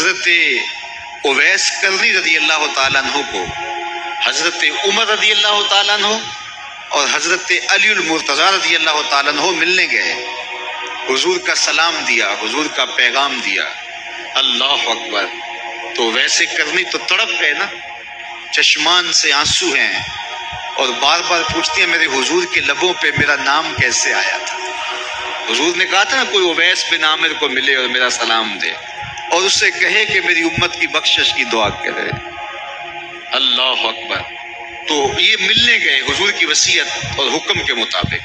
हज़रत उवैस करनी रदी अल्लाह ताला अन्हु को हज़रत उमर रदी अल्लाह ताला अन्हु और हज़रत अली मुर्तज़ा रदी अल्लाह ताला अन्हु मिलने गए। हुजूर का सलाम दिया, हुजूर का पैगाम दिया। अल्लाह अकबर। तो उवैस करनी तो तड़प गए ना, चश्मान से आंसू हैं और बार बार पूछती हैं मेरे हुजूर के लबों पे मेरा नाम कैसे आया था। हुजूर ने कहा था ना, कोई उवैस बिन आमिर को मिले और मेरा सलाम दे और उससे कहे कि मेरी उम्मत की बख्शिश की दुआ करे। अल्लाह अकबर। तो ये मिलने गए हुजूर की वसीयत और हुक्म के मुताबिक,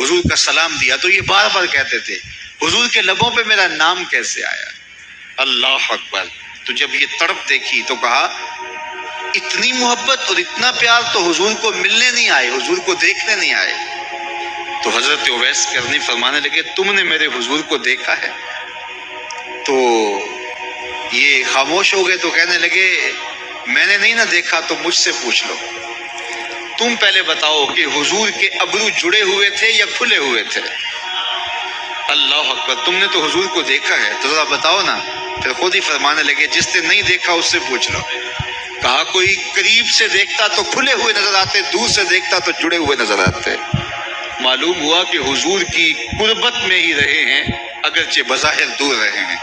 हुजूर का सलाम दिया। तो ये बार बार कहते थे हुजूर के लबों पे मेरा नाम कैसे आया। अल्लाह अकबर। तो जब ये तड़प देखी तो कहा इतनी मोहब्बत और इतना प्यार तो हुजूर को मिलने नहीं आए, हुजूर को देखने नहीं आए। तो हजरत उवैस करनी फरमाने लगे तुमने मेरे हुजूर को देखा है? तो ये खामोश हो गए। तो कहने लगे मैंने नहीं ना देखा, तो मुझसे पूछ लो। तुम पहले बताओ कि हुजूर के अबरू जुड़े हुए थे या खुले हुए थे? अल्लाह अकबर। तुमने तो हुजूर को देखा है तो जरा बताओ ना। फिर खुद ही फरमाने लगे जिसने नहीं देखा उससे पूछ लो। कहा कोई करीब से देखता तो खुले हुए नजर आते, दूर से देखता तो जुड़े हुए नजर आते। मालूम हुआ कि हुजूर की कुर्बत में ही रहे हैं अगरचे बज़ाहिर दूर रहे हैं।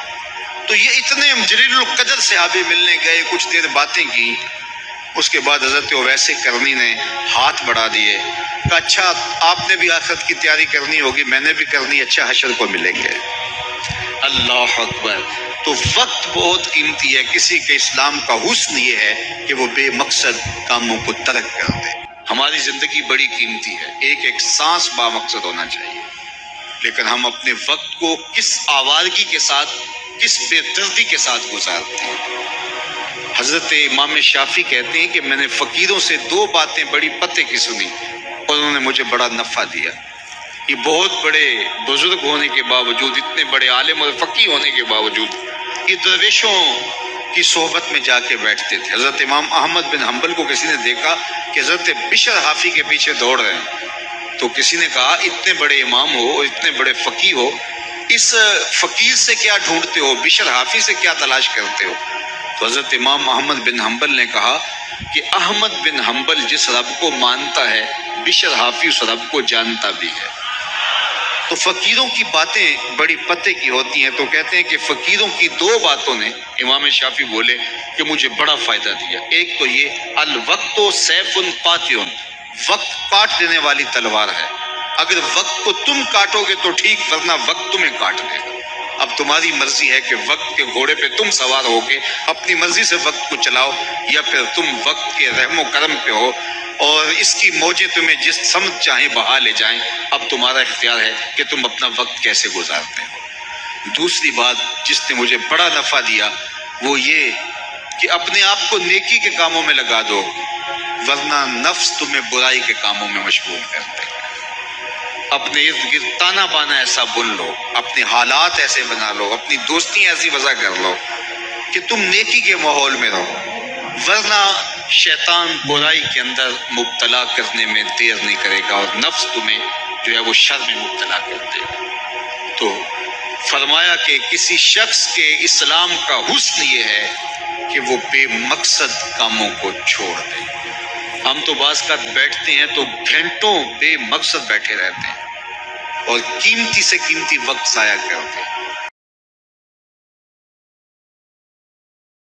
तो ये इतने जलील कदर सहाबी मिलने गए, कुछ देर बातें की। उसके बाद हज़रत उवैस करनी ने हाथ बढ़ा दिए। कहा अच्छा आपने भी आखिरत की तैयारी करनी होगी, मैंने भी करनी, अच्छा हशर को मिलेंगे। अल्लाह अकबर। तो वक्त बहुत कीमती है। किसी के इस्लाम का हुस्न ये है कि वो बेमकसद कामों को तरक कर दे। हमारी ज़िंदगी बड़ी कीमती है, एक एक सांस बामकसद होना चाहिए। लेकिन हम अपने वक्त को किस आवारगी के साथ, किस बेदर्दी के साथ गुजारते हैं। हज़रत इमाम शाफी कहते हैं कि मैंने फ़कीरों से दो बातें बड़ी पते की सुनी और उन्होंने मुझे बड़ा नफ़ा दिया। ये बहुत बड़े बुजुर्ग होने के बावजूद, इतने बड़े आलिम और फ़कीर होने के बावजूद, ये दरवेशों की सोहबत में जाके बैठते थे। हज़रत इमाम अहमद बिन हम्बल को किसी ने देखा कि हज़रत बिश्र हाफ़ी के पीछे दौड़ रहे हैं। तो किसी ने कहा इतने बड़े इमाम हो और इतने बड़े फ़कीर हो, इस फ़कीर से क्या ढूंढते हो, बिश्र हाफ़ी से क्या तलाश करते हो? तो हज़रत इमाम अहमद बिन हम्बल ने कहा कि अहमद बिन हम्बल जिस रब को मानता है, बिश्र हाफ़ी उस रब को जानता भी है। तो फ़कीरों की बातें बड़ी पते की होती हैं। तो कहते हैं कि फ़कीरों की दो बातों ने, इमाम शाफी बोले, कि मुझे बड़ा फ़ायदा दिया। एक तो ये अल वक्तो सैफुन पातियुन, वक्त काट देने वाली तलवार है। अगर वक्त को तुम काटोगे तो ठीक, वरना वक्त तुम्हें काट देगा। अब तुम्हारी मर्जी है कि वक्त के घोड़े पे तुम सवार होके अपनी मर्जी से वक्त को चलाओ या फिर तुम वक्त के रहमो करम पे हो और इसकी मौजें तुम्हें जिस समझ चाहे बहा ले जाएं। अब तुम्हारा इख्तियार है कि तुम अपना वक्त कैसे गुजारते हो। दूसरी बात जिसने मुझे बड़ा नफ़ा दिया वो ये कि अपने आप को नेकी के कामों में लगा दो, वरना नफ्स तुम्हें बुराई के कामों में मशगूल कर देगा। अपने इर्द गिर्द ताना बाना ऐसा बुन लो, अपने हालात ऐसे बना लो, अपनी दोस्तियाँ ऐसी वजह कर लो कि तुम नेकी के माहौल में रहो, वरना शैतान बुराई के अंदर मुब्तला करने में देर नहीं करेगा और नफ्स तुम्हें जो है वो शर में मुब्तला कर देगा। तो फरमाया कि किसी शख्स के इस्लाम का हुस्न ये है कि वो बेमकसद कामों को छोड़ दे। हम तो बास का बैठते हैं तो घंटों बेमकसद बैठे रहते हैं और कीमती से कीमती वक्त ज़ाया करते हैं।